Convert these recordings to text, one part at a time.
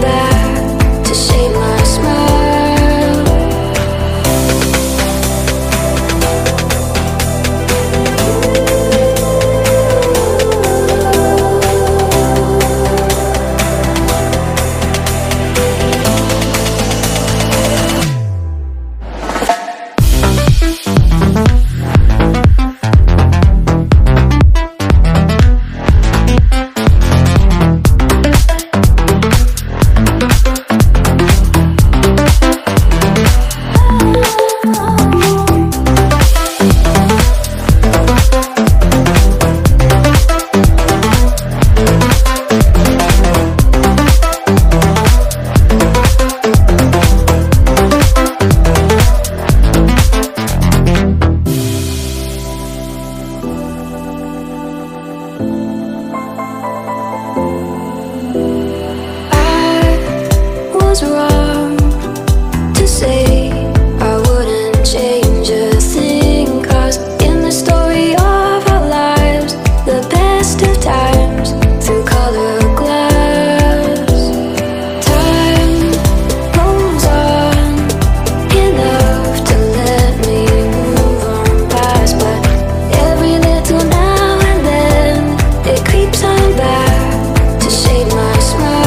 Back to shade my smile.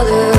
other.